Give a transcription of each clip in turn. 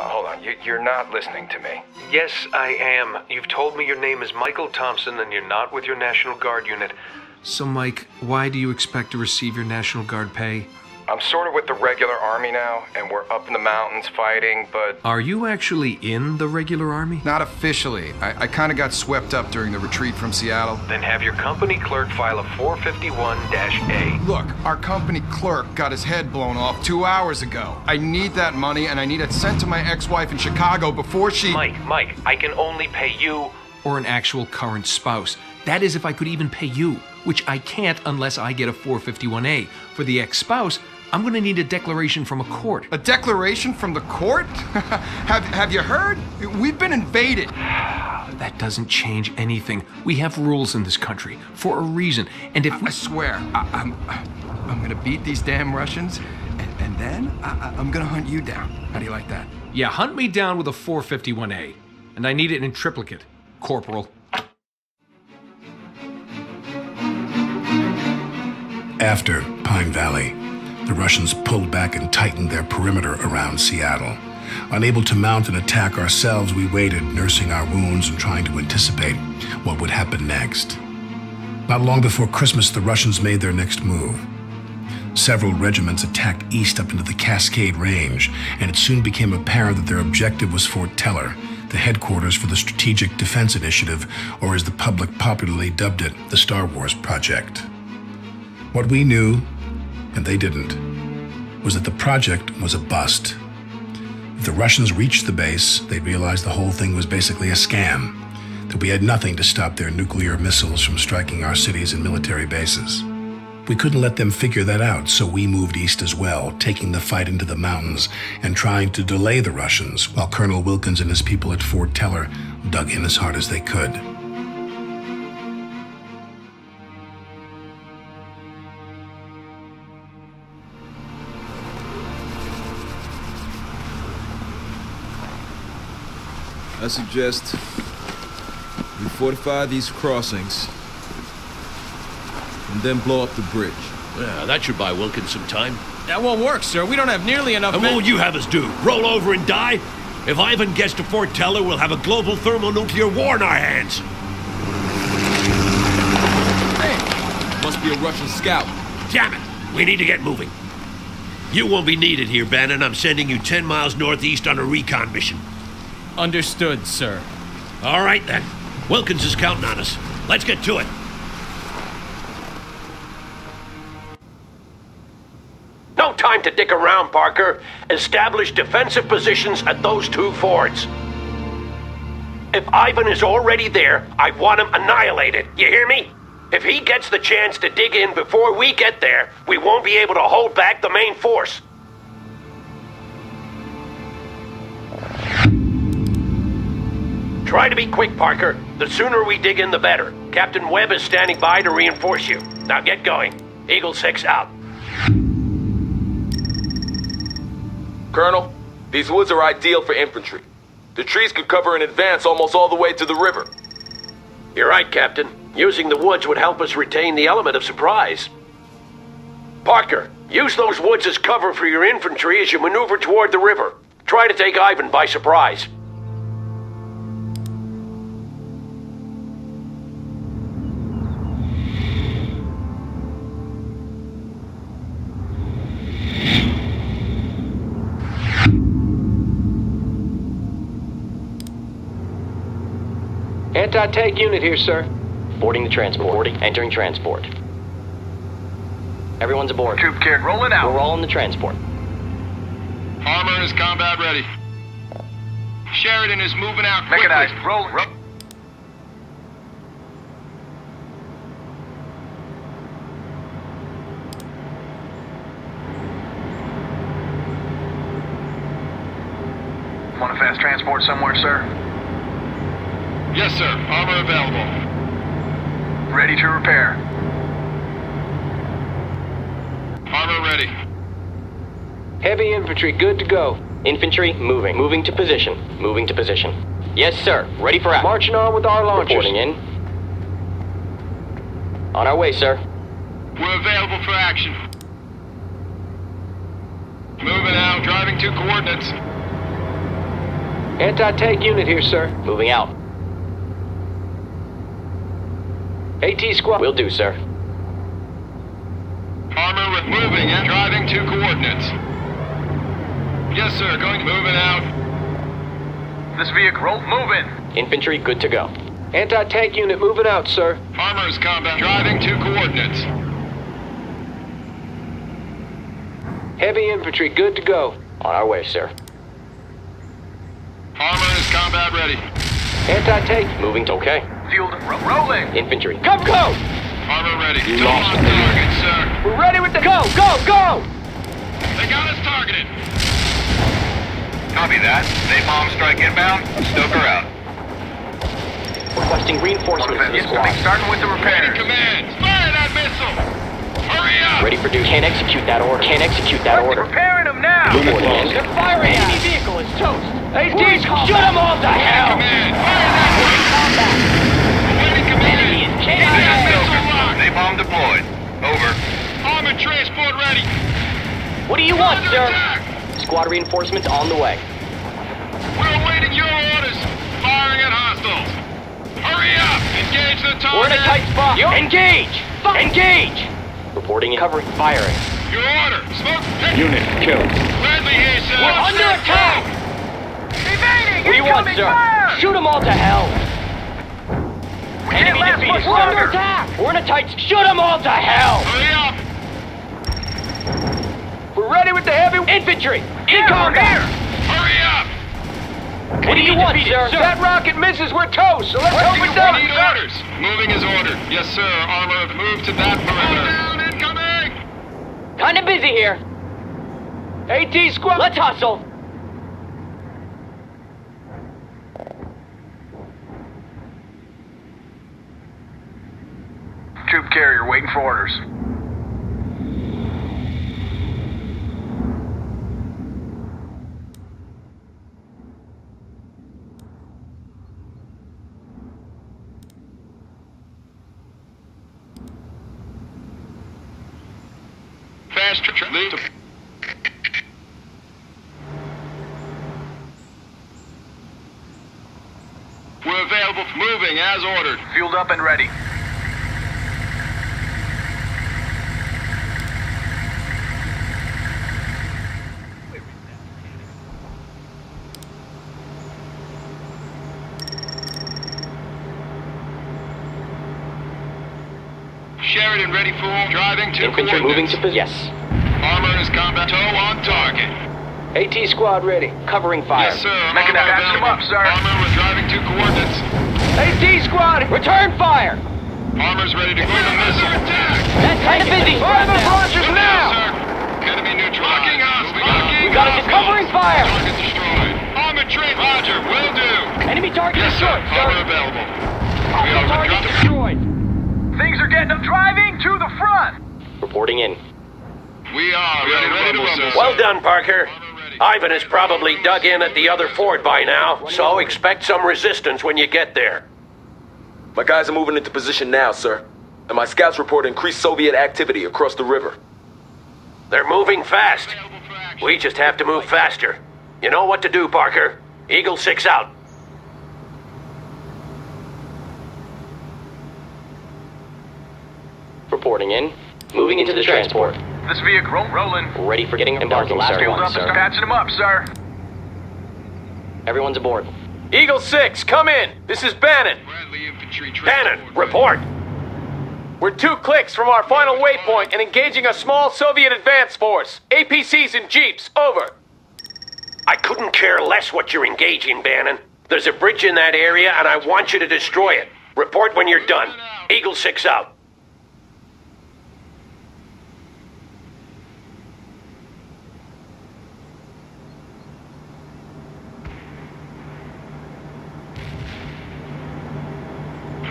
Hold on, you're not listening to me. Yes, I am. You've told me your name is Michael Thompson and you're not with your National Guard unit. So, Mike, why do you expect to receive your National Guard pay? I'm sort of with the regular army now, and we're up in the mountains fighting, but... Are you actually in the regular army? Not officially. I kind of got swept up during the retreat from Seattle. Then have your company clerk file a 451-A. Look, our company clerk got his head blown off 2 hours ago. I need that money, and I need it sent to my ex-wife in Chicago before she... Mike, I can only pay you... Or an actual current spouse. That is, if I could even pay you, which I can't unless I get a 451-A. For the ex-spouse, I'm going to need a declaration from a court. A declaration from the court? Have you heard? We've been invaded. That doesn't change anything. We have rules in this country for a reason. And if we... I swear, I'm going to beat these damn Russians, and then I'm going to hunt you down. How do you like that? Yeah, hunt me down with a 451-A. And I need it in triplicate, Corporal. After Pine Valley, the Russians pulled back and tightened their perimeter around Seattle. Unable to mount an attack ourselves, we waited, nursing our wounds and trying to anticipate what would happen next. Not long before Christmas, the Russians made their next move. Several regiments attacked east up into the Cascade Range, and it soon became apparent that their objective was Fort Teller, the headquarters for the Strategic Defense Initiative, or as the public popularly dubbed it, the Star Wars Project. What we knew, and they didn't, was that the project was a bust. If the Russians reached the base, they'd realize the whole thing was basically a scam, that we had nothing to stop their nuclear missiles from striking our cities and military bases. We couldn't let them figure that out, so we moved east as well, taking the fight into the mountains and trying to delay the Russians, while Colonel Wilkins and his people at Fort Teller dug in as hard as they could. I suggest we fortify these crossings and then blow up the bridge. Yeah, that should buy Wilkins some time. That won't work, sir. We don't have nearly enough men. And what will you have us do? Roll over and die? If Ivan gets to Fort Teller, we'll have a global thermonuclear war in our hands. Hey, must be a Russian scout. Damn it! We need to get moving. You won't be needed here, Bannon. I'm sending you 10 miles northeast on a recon mission. Understood, sir. All right, then. Wilkins is counting on us. Let's get to it. No time to dick around, Parker. Establish defensive positions at those two forts. If Ivan is already there, I want him annihilated. You hear me? If he gets the chance to dig in before we get there, we won't be able to hold back the main force. Try to be quick, Parker. The sooner we dig in, the better. Captain Webb is standing by to reinforce you. Now get going. Eagle 6 out. Colonel, these woods are ideal for infantry. The trees could cover an advance almost all the way to the river. You're right, Captain. Using the woods would help us retain the element of surprise. Parker, use those woods as cover for your infantry as you maneuver toward the river. Try to take Ivan by surprise. Anti-tank unit here, sir. Boarding the transport. Entering transport. Everyone's aboard. Troop kid, roll it out. We're all in the transport. Armor is combat ready. Sheridan is moving out quickly. Mechanized. Roll. Want a fast transport somewhere, sir? Yes, sir. Armor available. Ready to repair. Armor ready. Heavy infantry, good to go. Infantry, moving. Moving to position. Yes, sir. Ready for action. Marching on with our launchers. Reporting in. On our way, sir. We're available for action. Moving out. Driving to coordinates. Anti-tank unit here, sir. Moving out. AT squad. Will do, sir. Armor with moving and driving to coordinates. Yes, sir. Going to move it out. This vehicle moving. Infantry good to go. Anti-tank unit moving out, sir. Armor's combat driving to coordinates. Heavy infantry good to go. On our way, sir. Armor is combat ready. Anti-tank moving to okay. Field rolling. Infantry. Come, go! Armor ready. Still on target, sir. We're ready with the go, go, go! They got us targeted. Copy that. Napalm strike inbound. Stoker out. Requesting reinforcements to the squad. Starting with the repairs. Ready command. Fire that missile! Hurry up! Ready for duty. Can't execute that order. Can't execute that order. Repairing them now! They're firing. Enemy vehicle is toast. Hey, dude, shoot them all to hell! Command. Fire that missile! Combat. Ready command. Enemy is KIA. Napalm deployed. Over. Armored transport ready. What do you want, sir? Attack. Squad reinforcements on the way. We're awaiting your orders. Firing at hostiles. Hurry up! Engage the target! We're in a tight spot! Engage! Engage! Reporting and covering firing. Your order! Smoke! Unit killed. Gladly here, sir! We're under attack! Evading! What do you want, sir? Fire. Shoot them all to hell! Enemy defeated. We're under attack! We're in a tight... Shoot them all to hell! Hurry up! We're ready with the heavy... Infantry! In combat! Hurry up! What do you want, sir? That rocket misses, we're toast, so let's hope it down. We need orders. Moving is ordered. Yes, sir. Armor, move to that perimeter. Down, incoming! Kinda busy here. AT squad. Let's hustle. Troop carrier waiting for orders. We're available for moving as ordered. Fueled up and ready. Sheridan ready for driving to infantry moving to position. Yes. Armor is combat. Tow on target. AT squad ready. Covering fire. Yes, sir. Making that batch them up, sir. Armor, we're driving to coordinates. AT squad, return fire. Armor's ready to go to missile attack. That's kind of busy. Armor launchers now. Sir. Enemy neutral. Locking us. Locking us. Got it. Covering fire. Target destroyed. Armor train. Roger. Will do. Enemy target destroyed. Yes, sir. Armor available. Armor target destroyed. Things are getting them driving to the front. Reporting in. We are ready to rumble, sir. Well done, Parker. Ivan has probably dug in at the other fort by now, so expect some resistance when you get there. My guys are moving into position now, sir. And my scouts report increased Soviet activity across the river. They're moving fast. We just have to move faster. You know what to do, Parker. Eagle 6 out. Reporting in. Moving into the transport. This vehicle rolling. Ready for getting embarked. Last one, sir. Patching them up, sir. Everyone's aboard. Eagle 6, come in. This is Bannon. Bannon, report. We're 2 clicks from our final waypoint and engaging a small Soviet advance force. APCs and jeeps, over. I couldn't care less what you're engaging, Bannon. There's a bridge in that area and I want you to destroy it. Report when you're done. Eagle 6 out.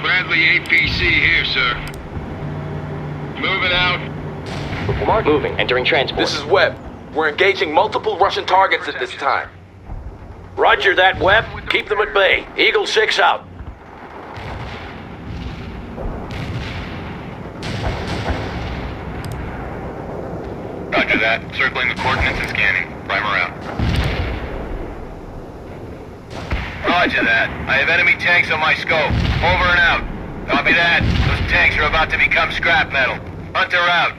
Bradley APC here, sir. Moving out. Mark moving, entering transport. This is Webb. We're engaging multiple Russian targets at this time. Roger that, Webb. Keep them at bay. Eagle 6 out. Roger that. Circling the coordinates and scanning. Primer out. Roger that. I have enemy tanks on my scope. Over and out. Copy that. Those tanks are about to become scrap metal. Hunter out.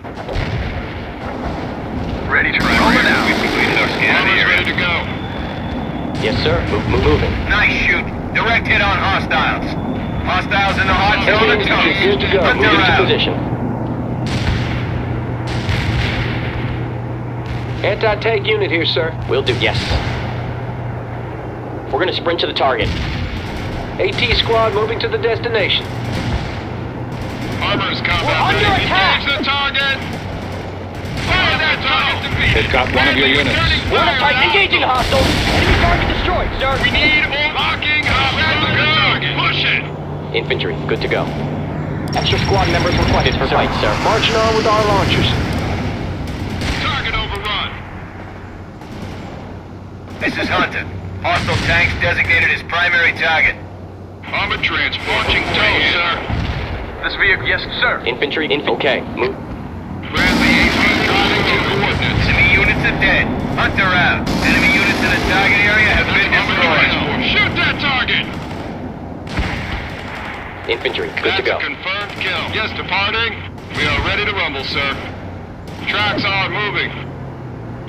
Ready to run. Over now. We've completed our scan. Ready to go. Yes, sir. Moving. Nice shoot. Direct hit on hostiles. Hostiles in the hot zone and toast. Good to go. Hunter out. Moving to position. Anti-tank unit here, sir. Will do, yes. We're gonna sprint to the target. AT squad moving to the destination. Armor's combat. We're under attack! Engage the target! Fire that target defeated! They've got one of your units. We're on a fight, engaging hostile! Enemy target destroyed, sir! We need all locking hostile to the target! Push it! Infantry, good to go. Extra squad members requested for fight, sir. Marching on with our launchers. This is Hunter. Hostile tanks designated as primary target. Armor transport. Launching tow, sir. This vehicle, yes, sir. Infantry, okay. Move. Bradley AT calling to coordinates. Enemy units are dead. Hunter out. Enemy units in the target area have been destroyed. Shoot that target! Infantry, good to go. That's a confirmed kill. Yes, departing. We are ready to rumble, sir. Tracks are moving.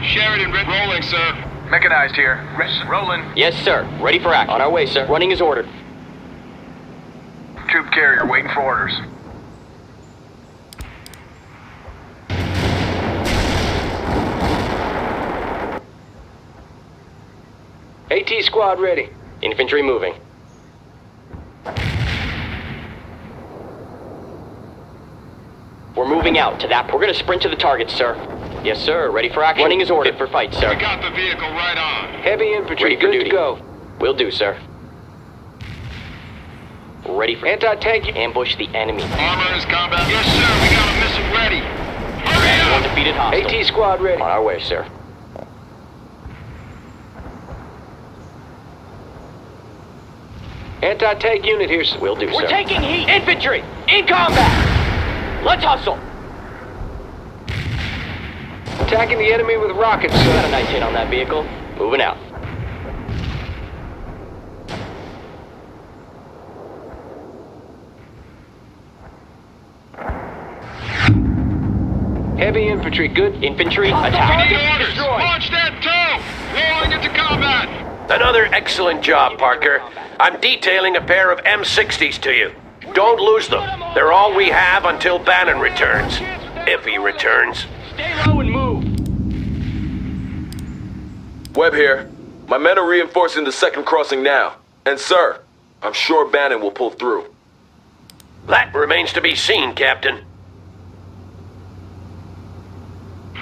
Sheridan, red rolling, sir. Mechanized here. Rolling. Yes, sir. Ready for action. On our way, sir. Running is ordered. Troop carrier waiting for orders. AT squad ready. Infantry moving. We're moving out to that. We're gonna sprint to the target, sir. Yes, sir. Ready for action. Running is ordered for fight, sir. We got the vehicle right on. Heavy infantry, good to go. Will do, sir. Ready for anti-tank. Ambush the enemy. Armor is combat. Yes, sir. We got a missile ready. Hurry up! One defeated hostile. AT squad ready. On our way, sir. Anti-tank unit here, sir. Will do, sir. We're taking heat. Infantry in combat. Let's hustle. Attacking the enemy with rockets, sir. Got a nice hit on that vehicle. Moving out. Heavy infantry, good. Infantry, attack. We need orders. Destroyed. Launch that tow! Rolling into combat! Another excellent job, Parker. I'm detailing a pair of M60s to you. Don't lose them. They're all we have until Bannon returns. If he returns. Stay low and move! Webb here. My men are reinforcing the second crossing now. And sir, I'm sure Bannon will pull through. That remains to be seen, Captain.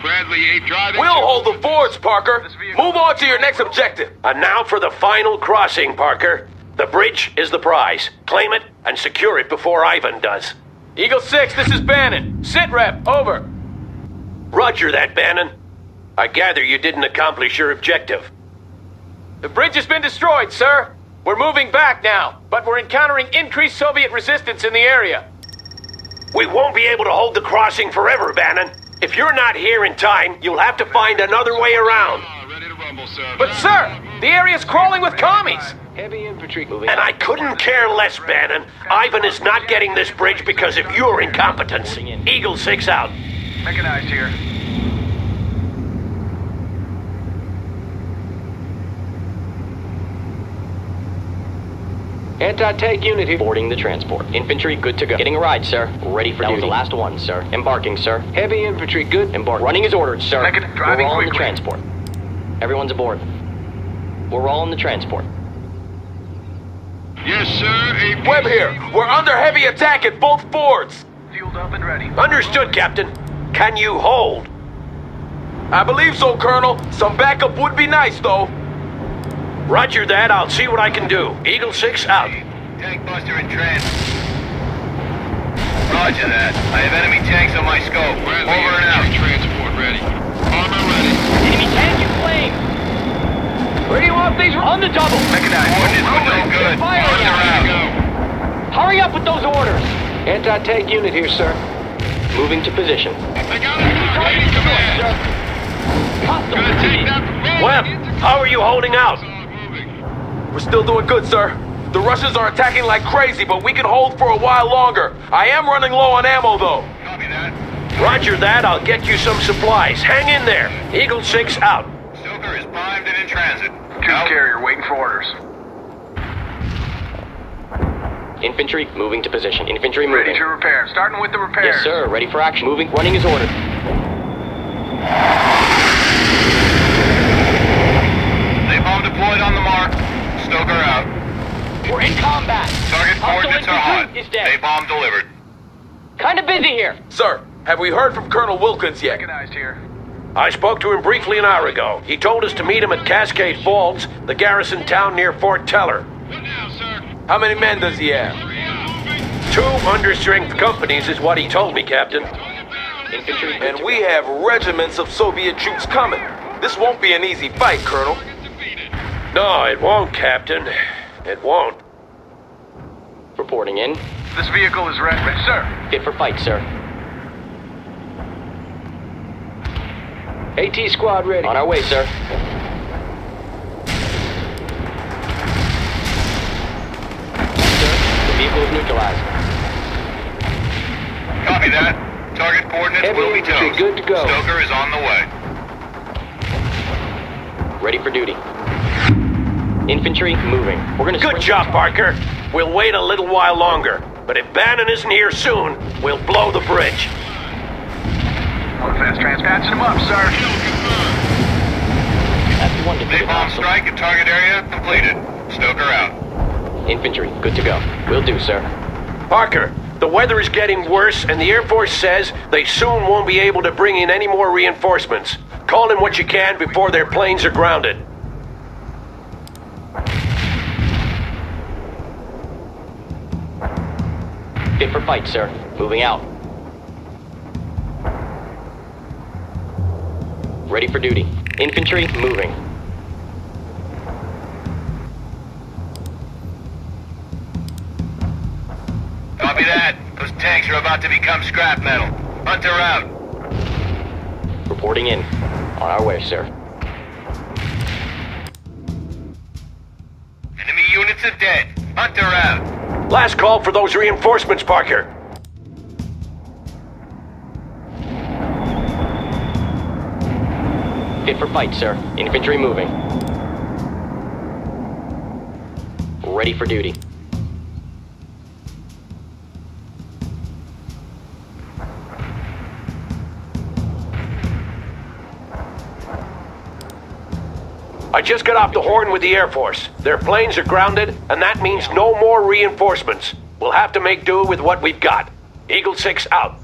Bradley, eight driving. We'll hold the forts, Parker! Move on to your next objective! And now for the final crossing, Parker. The bridge is the prize. Claim it and secure it before Ivan does. Eagle 6, this is Bannon. Sit rep, over. Roger that, Bannon. I gather you didn't accomplish your objective. The bridge has been destroyed, sir. We're moving back now, but we're encountering increased Soviet resistance in the area. We won't be able to hold the crossing forever, Bannon. If you're not here in time, you'll have to find another way around. Ready to rumble, sir. But, sir, the area's crawling with commies. Heavy infantry moving. And I couldn't care less, Bannon. Ivan is not getting this bridge because of your incompetence. Eagle 6 out. Mechanized here. Anti-tank unit here. Boarding the transport. Infantry, good to go. Getting a ride, sir. Ready for duty. That was the last one, sir. Embarking, sir. Heavy infantry, good. Embark. Running is ordered, sir. We're all in the transport. Everyone's aboard. We're all in the transport. Yes, sir. APC. Webb here. We're under heavy attack at both forts. Fueled up and ready. Understood, Captain. Can you hold? I believe so, Colonel. Some backup would be nice, though. Roger that. I'll see what I can do. Eagle 6 out. Tank buster in transit. Roger that. I have enemy tanks on my scope. Over and out. Transport ready. Armor ready. Enemy tank in flame. Where do you want these? On the double. Mechanized. Ordnance was no good. Fire out. Hurry up with those orders. Anti-tank unit here, sir. Moving to position. I got it. Ready to command. Webb, how are you holding out? We're still doing good, sir. The Russians are attacking like crazy, but we can hold for a while longer. I am running low on ammo, though. Copy that. Roger that. I'll get you some supplies. Hang in there. Eagle 6 out. Stoker is primed and in transit. Tube carrier waiting for orders. Infantry moving to position. Infantry moving. Ready to repair. Starting with the repairs. Yes, sir. Ready for action. Moving. Running is ordered. Napalm deployed on the mark. Stoker out. We're in combat. Target coordinates are hot. Napalm delivered. Kind of busy here. Sir, have we heard from Colonel Wilkins yet? Recognized here. I spoke to him briefly an hour ago. He told us to meet him at Cascade Falls, the garrison town near Fort Teller. Good now, sir. How many men does he have? 2 understrength companies is what he told me, Captain. Infantry. And we have regiments of Soviet troops coming. This won't be an easy fight, Colonel. No, it won't, Captain. It won't. Reporting in. This vehicle is ready, sir. Fit for fight, sir. AT squad ready. On our way, sir. Vehicle is neutralized. Copy that. Target coordinates will be chosen. Good to go. Stoker is on the way. Ready for duty. Infantry moving. We're gonna. Good job, Parker. We'll wait a little while longer, but if Bannon isn't here soon, we'll blow the bridge. All the fast transpatching him up, sir. Big bomb strike at target area completed. Stoker out. Infantry, good to go. Will do, sir. Parker, the weather is getting worse, and the Air Force says they soon won't be able to bring in any more reinforcements. Call in what you can before their planes are grounded. Fit for fight, sir. Moving out. Ready for duty. Infantry, moving. Copy that. Those tanks are about to become scrap metal. Hunter out. Reporting in. On our way, sir. Enemy units are dead. Hunter out. Last call for those reinforcements, Parker. Fit for fight, sir. Infantry moving. Ready for duty. I just got off the horn with the Air Force. Their planes are grounded, and that means no more reinforcements. We'll have to make do with what we've got. Eagle 6 out.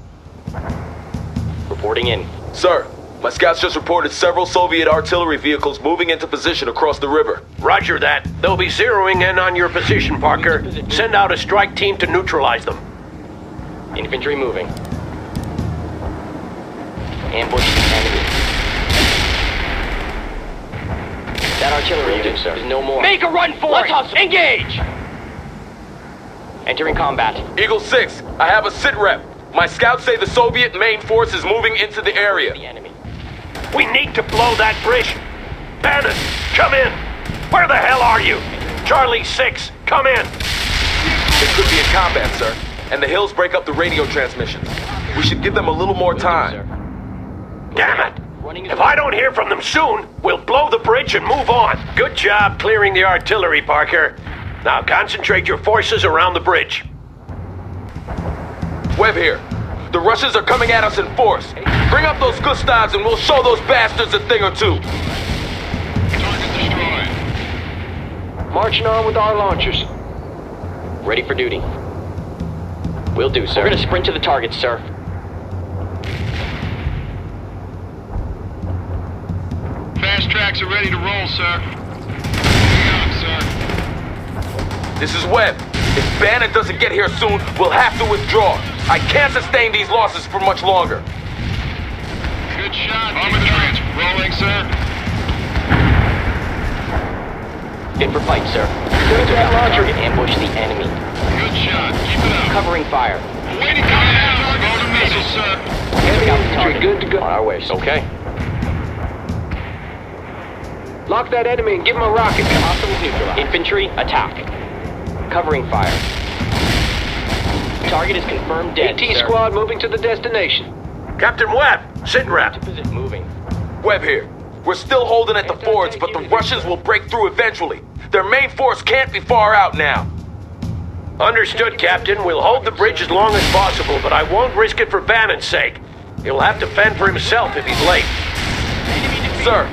Reporting in. Sir, my scouts just reported several Soviet artillery vehicles moving into position across the river. Roger that. They'll be zeroing in on your position, Parker. Send out a strike team to neutralize them. Infantry moving. Ambush enemy. That artillery unit, sir, is no more. Make a run for it! Let's hustle! Engage! Entering combat. Eagle 6, I have a sit rep. My scouts say the Soviet main force is moving into the area. The enemy. We need to blow that bridge. Bannon, come in! Where the hell are you? Charlie 6, come in! It could be a combat, sir, and the hills break up the radio transmissions. We should give them a little more time. Damn it! If I don't hear from them soon, we'll blow the bridge and move on. Good job clearing the artillery, Parker. Now concentrate your forces around the bridge. Webb here. The Russians are coming at us in force. Bring up those Gustavs and we'll show those bastards a thing or two. Marching on with our launchers. Ready for duty. Will do, sir. We're gonna sprint to the target, sir. Fast tracks are ready to roll, sir. Hang on, sir. This is Webb. If Bannon doesn't get here soon, we'll have to withdraw. I can't sustain these losses for much longer. Good shot. On with the trench. Rolling, sir. Fit for fight, sir. Good to that launcher. Ambush the enemy. Good shot. Keep it up. Covering fire. Waiting for the target. Go to missile, sir. Heading out the target. Good to go. On our way, okay. Lock that enemy and give him a rocket. Hostiles neutralized. Infantry, attack. Covering fire. Target is confirmed dead, AT sir. Squad moving to the destination. Captain Webb, sit rep. Moving. Webb here. We're still holding at the fords, but the Russians will break through eventually. Their main force can't be far out now. Understood, Captain. We'll hold the bridge as long as possible, but I won't risk it for Bannon's sake. He'll have to fend for himself if he's late. Sir,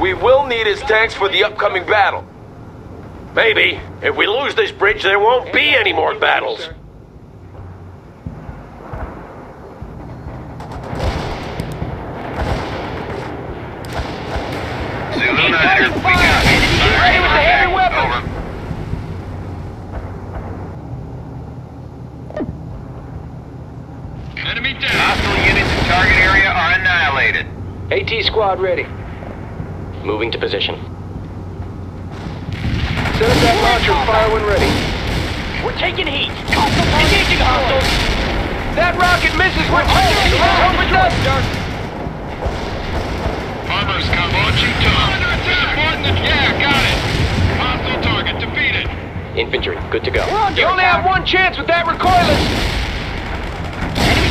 we will need his tanks for the upcoming battle. Maybe. If we lose this bridge, there won't be any more battles. Ready with the heavy weapons! Enemy down! Hostile units in target area are annihilated. AT squad ready. Moving to position. Set up that launcher and fire when ready. We're taking heat! Engaging hostiles! That rocket misses! We're taking heat! Farmers come launching to under attack! Yeah, got it! Hostile target defeated! Infantry, good to go. You only have one chance with that recoilless!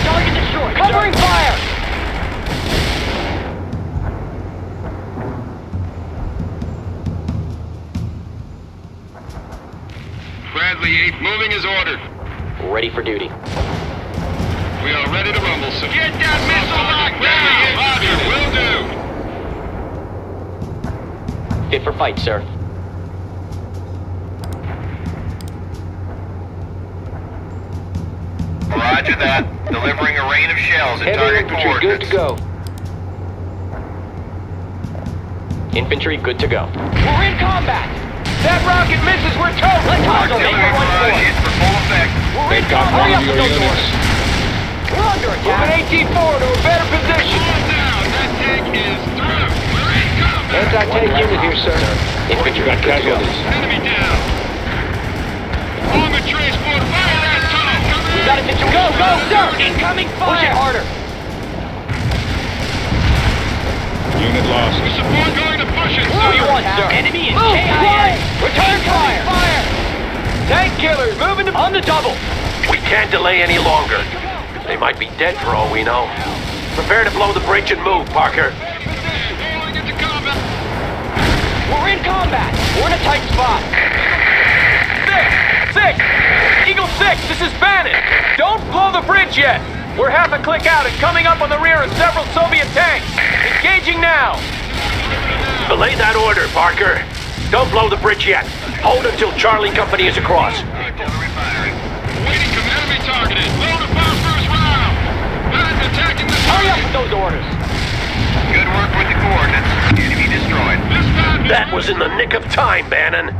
Target destroyed. Covering fire! Bradley 8 moving is ordered. Ready for duty. We are ready to rumble, sir. Get that missile locked down! Roger, will do! Fit for fight, sir. Roger that. Delivering a rain of shells at target coordinates. Infantry, good to go. Infantry, good to go. We're in combat! That rocket misses, we're toast! Let's hustle! Artillery for full effect. We're in combat! Hurry up with those doors! We're under attack! Move an AT4 to a better position! Hold down! That tank is through! We're in combat! Anti-tank unit here, sir. Infantry, good to go. Enemy down! Bomber transport fire! Got it, Mitchell. Go, go, sir! Incoming fire! Push it harder. Unit lost. The support going to push it. What do you want, sir? Enemy is KIA. Return fire! Fire! Tank killers moving to on the double. We can't delay any longer. They might be dead for all we know. Prepare to blow the bridge and move, Parker. We're in combat. We're in a tight spot. Six! Eagle 6, this is Bannon! Don't blow the bridge yet! We're half a click out and coming up on the rear of several Soviet tanks! Engaging now! Belay that order, Parker! Don't blow the bridge yet! Hold until Charlie Company is across! Artillery firing. Waiting from enemy targeted! Load a phosphorus round! Not attacking the target! Hurry up with those orders! Good work with the coordinates. Enemy destroyed. That was in the nick of time, Bannon!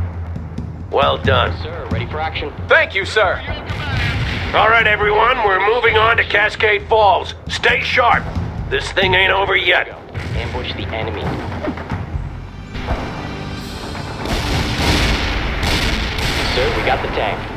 Well done. Sir, ready for action. Thank you, sir. All right, everyone, we're moving on to Cascade Falls. Stay sharp. This thing ain't over yet. Ambush the enemy. Sir, we got the tank.